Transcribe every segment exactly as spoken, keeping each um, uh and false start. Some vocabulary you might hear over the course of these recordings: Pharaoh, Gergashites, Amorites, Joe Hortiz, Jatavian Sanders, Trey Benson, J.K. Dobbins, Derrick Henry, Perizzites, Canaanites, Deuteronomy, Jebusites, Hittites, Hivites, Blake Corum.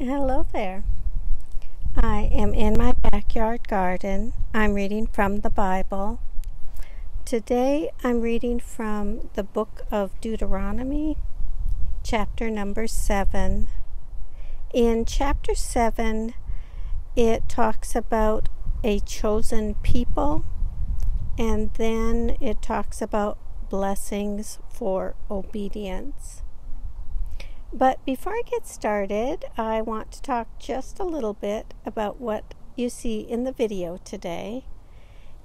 Hello there. I am in my backyard garden. I'm reading from the Bible. Today I'm reading from the book of Deuteronomy, chapter number seven. In chapter seven, it talks about a chosen people, and then it talks about blessings for obedience. But before I get started, I want to talk just a little bit about what you see in the video today.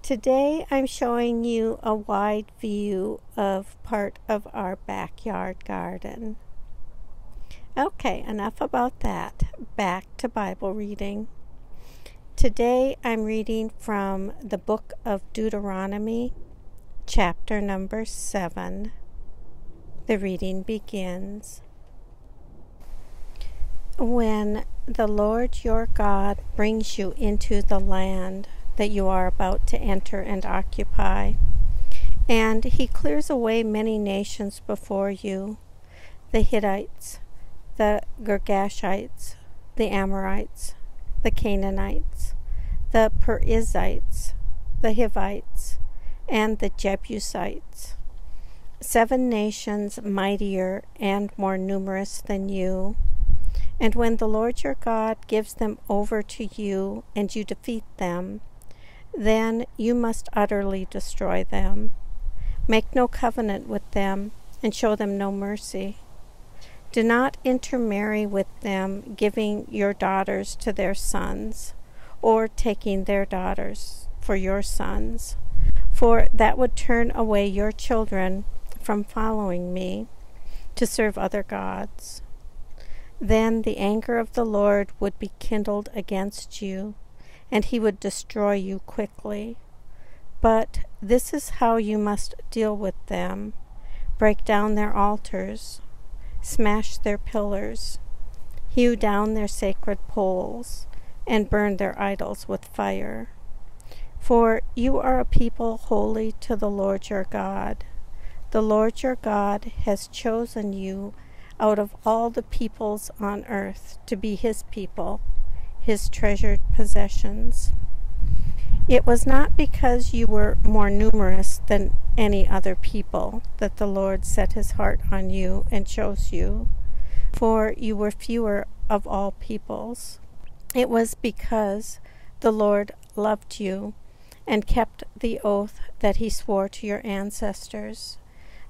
Today I'm showing you a wide view of part of our backyard garden. Okay, enough about that. Back to Bible reading. Today I'm reading from the book of Deuteronomy, chapter number seven. The reading begins. When the Lord your God brings you into the land that you are about to enter and occupy, and he clears away many nations before you, the Hittites, the Gergashites, the Amorites, the Canaanites, the Perizzites, the Hivites, and the Jebusites, seven nations mightier and more numerous than you. And when the Lord your God gives them over to you and you defeat them, then you must utterly destroy them. Make no covenant with them and show them no mercy. Do not intermarry with them, giving your daughters to their sons, or taking their daughters for your sons, for that would turn away your children from following me to serve other gods. Then the anger of the Lord would be kindled against you, and he would destroy you quickly. But this is how you must deal with them. Break down their altars, smash their pillars, hew down their sacred poles, and burn their idols with fire. For you are a people holy to the Lord your God. The Lord your God has chosen you out of all the peoples on earth to be his people, his treasured possessions. It was not because you were more numerous than any other people that the Lord set his heart on you and chose you, for you were fewer of all peoples. It was because the Lord loved you and kept the oath that he swore to your ancestors,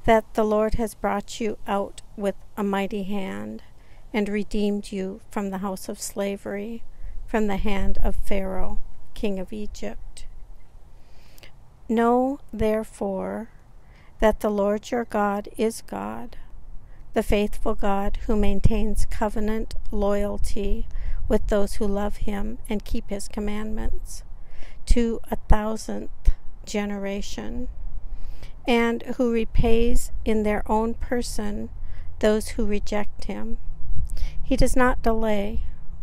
that the Lord has brought you out with a mighty hand and redeemed you from the house of slavery, from the hand of Pharaoh, king of Egypt. Know, therefore, that the Lord your God is God, the faithful God who maintains covenant loyalty with those who love him and keep his commandments to a thousandth generation, and who repays in their own person those who reject him. He does not delay,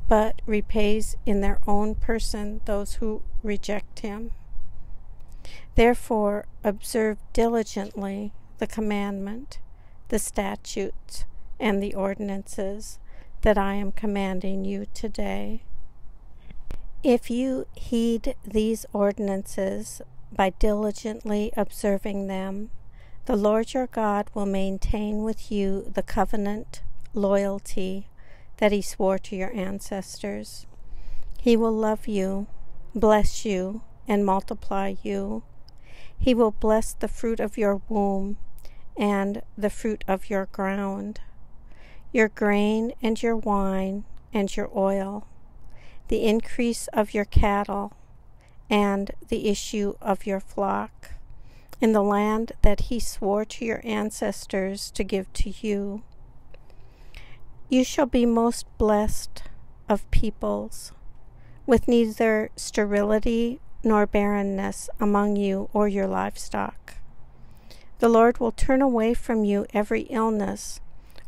but repays in their own person those who reject him. Therefore, observe diligently the commandment, the statutes, and the ordinances that I am commanding you today. If you heed these ordinances, by diligently observing them, the Lord your God will maintain with you the covenant loyalty that he swore to your ancestors. He will love you, bless you, and multiply you. He will bless the fruit of your womb and the fruit of your ground, your grain and your wine and your oil, the increase of your cattle, and the issue of your flock, in the land that he swore to your ancestors to give to you. You shall be most blessed of peoples, with neither sterility nor barrenness among you or your livestock. The Lord will turn away from you every illness,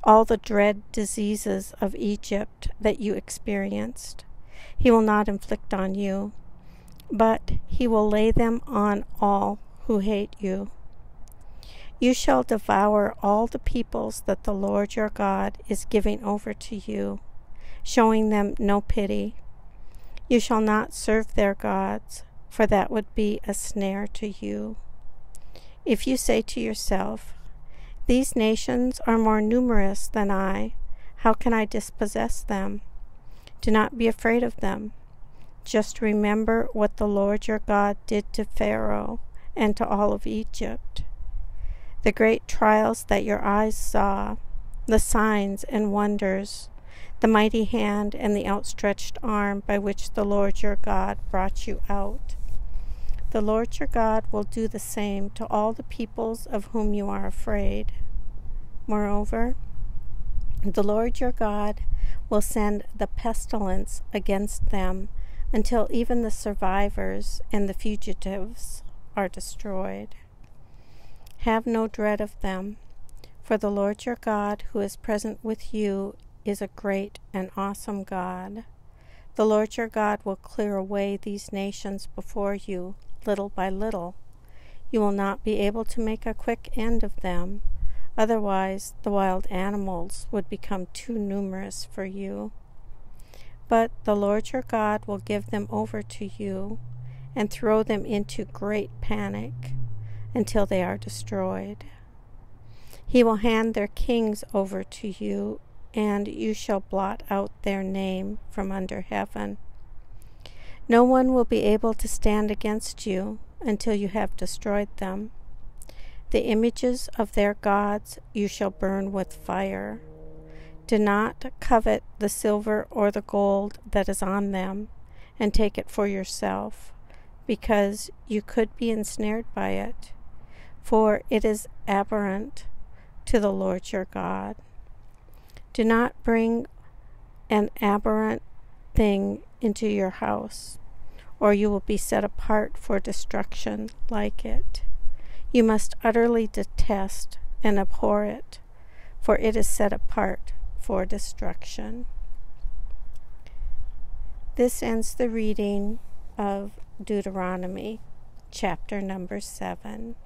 all the dread diseases of Egypt that you experienced. He will not inflict on you, but he will lay them on all who hate you. You shall devour all the peoples that the Lord your God is giving over to you, showing them no pity. You shall not serve their gods, for that would be a snare to you. If you say to yourself, "These nations are more numerous than I, how can I dispossess them?" Do not be afraid of them. Just remember what the Lord your God did to Pharaoh and to all of Egypt, the great trials that your eyes saw, the signs and wonders, the mighty hand and the outstretched arm by which the Lord your God brought you out. The Lord your God will do the same to all the peoples of whom you are afraid. Moreover, the Lord your God will send the pestilence against them until even the survivors and the fugitives are destroyed. Have no dread of them, for the Lord your God who is present with you is a great and awesome God. The Lord your God will clear away these nations before you, little by little. You will not be able to make a quick end of them. Otherwise, the wild animals would become too numerous for you. But the Lord your God will give them over to you and throw them into great panic until they are destroyed. He will hand their kings over to you, and you shall blot out their name from under heaven. No one will be able to stand against you until you have destroyed them. The images of their gods you shall burn with fire. Do not covet the silver or the gold that is on them, and take it for yourself, because you could be ensnared by it, for it is abhorrent to the Lord your God. Do not bring an abhorrent thing into your house, or you will be set apart for destruction like it. You must utterly detest and abhor it, for it is set apart for destruction. This ends the reading of Deuteronomy, chapter number seven.